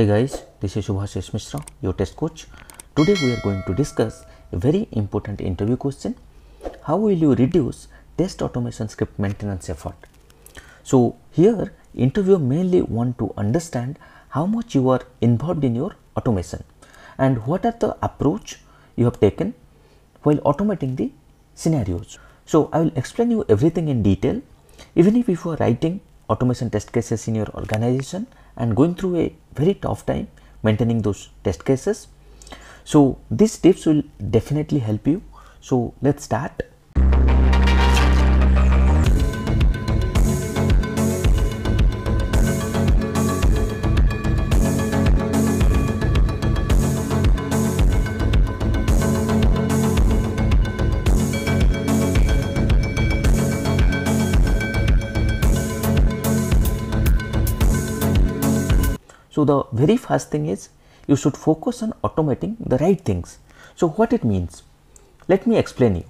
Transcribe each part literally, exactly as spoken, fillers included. Hey guys, this is Subhasish Mishra, your test coach. Today we are going to discuss a very important interview question. How will you reduce test automation script maintenance effort? So here interviewer mainly want to understand how much you are involved in your automation and what are the approach you have taken while automating the scenarios. So I will explain you everything in detail. Even if you are writing automation test cases in your organization and going through a very tough time maintaining those test cases, so these tips will definitely help you. So let's start. So the very first thing is you should focus on automating the right things. So what it means? Let me explain you.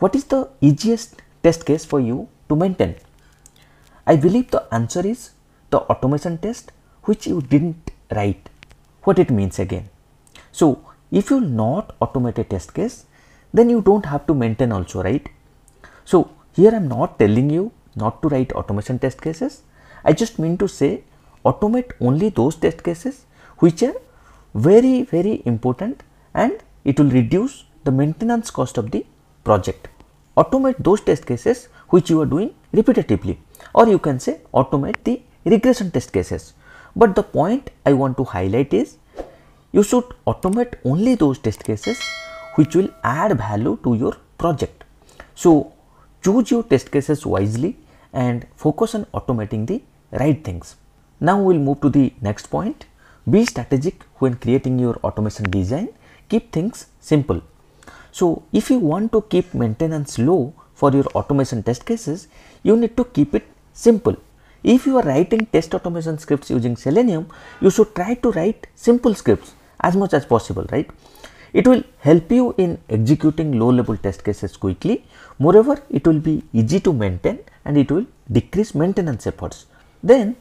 What is the easiest test case for you to maintain? I believe the answer is the automation test which you didn't write. What it means again? So if you not automate a test case, then you don't have to maintain also, right? So here I'm not telling you not to write automation test cases. I just mean to say automate only those test cases which are very very important and it will reduce the maintenance cost of the project. Automate those test cases which you are doing repetitively, or you can say automate the regression test cases. But the point I want to highlight is you should automate only those test cases which will add value to your project. So choose your test cases wisely and focus on automating the right things. Now we will move to the next point. Be strategic when creating your automation design. Keep things simple. So if you want to keep maintenance low for your automation test cases, you need to keep it simple. If you are writing test automation scripts using Selenium, you should try to write simple scripts as much as possible, right? It will help you in executing low level test cases quickly. Moreover, it will be easy to maintain and it will decrease maintenance efforts. Then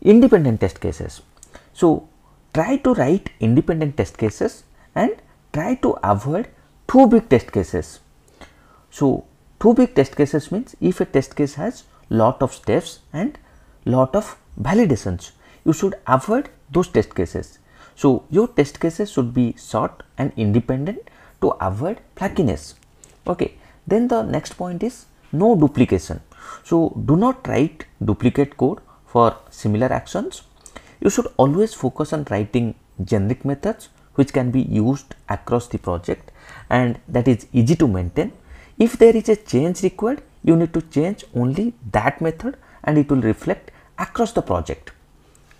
independent test cases. So try to write independent test cases and try to avoid too big test cases. So too big test cases means if a test case has lot of steps and lot of validations, you should avoid those test cases. So your test cases should be short and independent to avoid flakiness. Okay, then the next point is no duplication. So do not write duplicate code for similar actions. You should always focus on writing generic methods which can be used across the project and that is easy to maintain. If there is a change required, you need to change only that method and it will reflect across the project.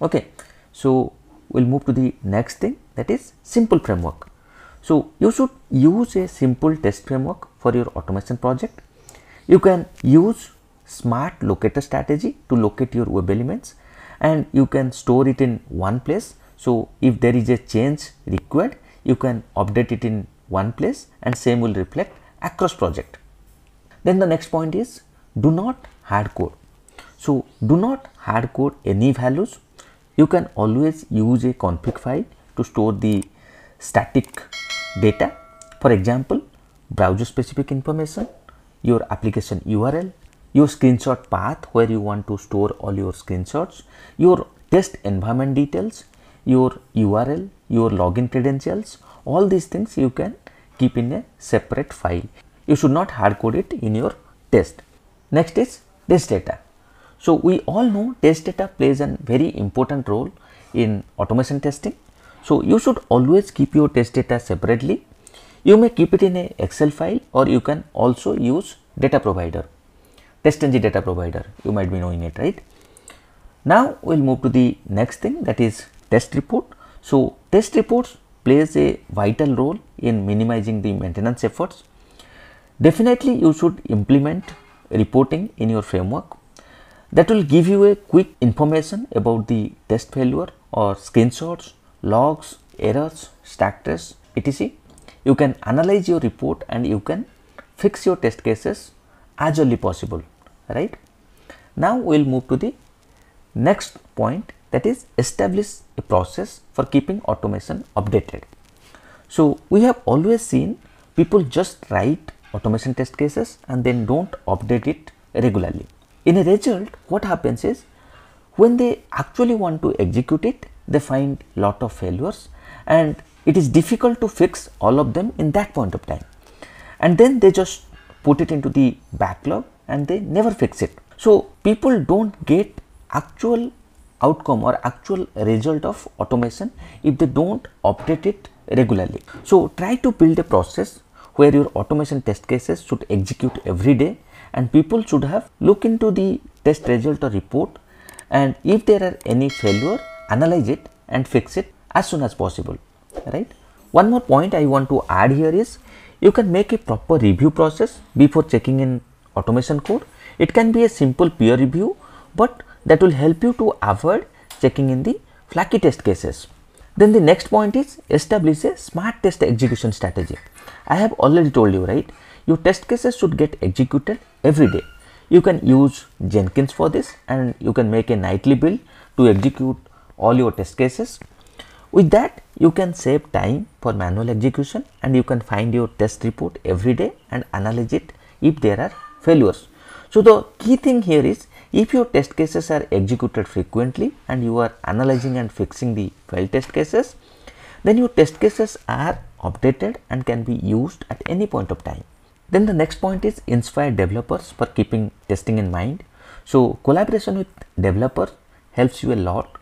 Okay, so we'll move to the next thing, that is simple framework. So you should use a simple test framework for your automation project. You can use smart locator strategy to locate your web elements and you can store it in one place. So if there is a change required, you can update it in one place and same will reflect across project. Then the next point is do not hard code. So do not hard code any values. You can always use a config file to store the static data. For example, browser specific information, your application U R L, your screenshot path where you want to store all your screenshots, your test environment details, your U R L, your login credentials, all these things you can keep in a separate file. You should not hard code it in your test. Next is test data. So we all know test data plays a very important role in automation testing. So you should always keep your test data separately. You may keep it in an Excel file or you can also use data provider. TestNG data provider, you might be knowing it, right? Now we'll move to the next thing, that is test report. So test reports plays a vital role in minimizing the maintenance efforts. Definitely you should implement reporting in your framework. That will give you a quick information about the test failure or screenshots, logs, errors, stack tests, et cetera. You can analyze your report and you can fix your test cases as early possible, right? Now we'll move to the next point, that is establish a process for keeping automation updated. So we have always seen people just write automation test cases and then don't update it regularly. In a result, what happens is when they actually want to execute it, they find lot of failures and it is difficult to fix all of them in that point of time. And then they just put it into the backlog and they never fix it. So people don't get actual outcome or actual result of automation if they don't update it regularly. So try to build a process where your automation test cases should execute every day and people should have look into the test result or report, and if there are any failure, analyze it and fix it as soon as possible, right? One more point I want to add here is you can make a proper review process before checking in automation code. It can be a simple peer review, but that will help you to avoid checking in the flaky test cases. Then the next point is establish a smart test execution strategy. I have already told you, right? Your test cases should get executed every day. You can use Jenkins for this and you can make a nightly build to execute all your test cases. With that, you can save time for manual execution and you can find your test report every day and analyze it if there are failures. So the key thing here is if your test cases are executed frequently and you are analyzing and fixing the failed test cases, then your test cases are updated and can be used at any point of time. Then the next point is inspire developers for keeping testing in mind. So collaboration with developers helps you a lot.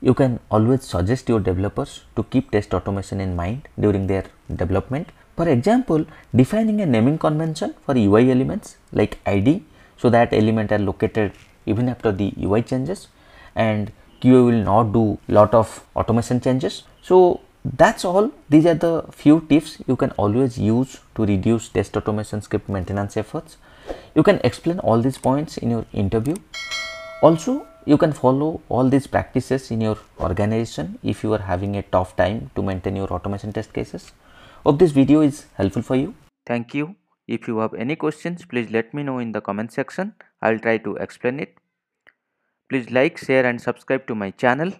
You can always suggest your developers to keep test automation in mind during their development. For example, defining a naming convention for U I elements like I D, so that element are located even after the U I changes, and Q A will not do lot of automation changes. So that's all. These are the few tips you can always use to reduce test automation script maintenance efforts. You can explain all these points in your interview. Also, you can follow all these practices in your organization if you are having a tough time to maintain your automation test cases. Hope this video is helpful for you. Thank you. If you have any questions, please let me know in the comment section. I'll try to explain it. Please like, share and subscribe to my channel.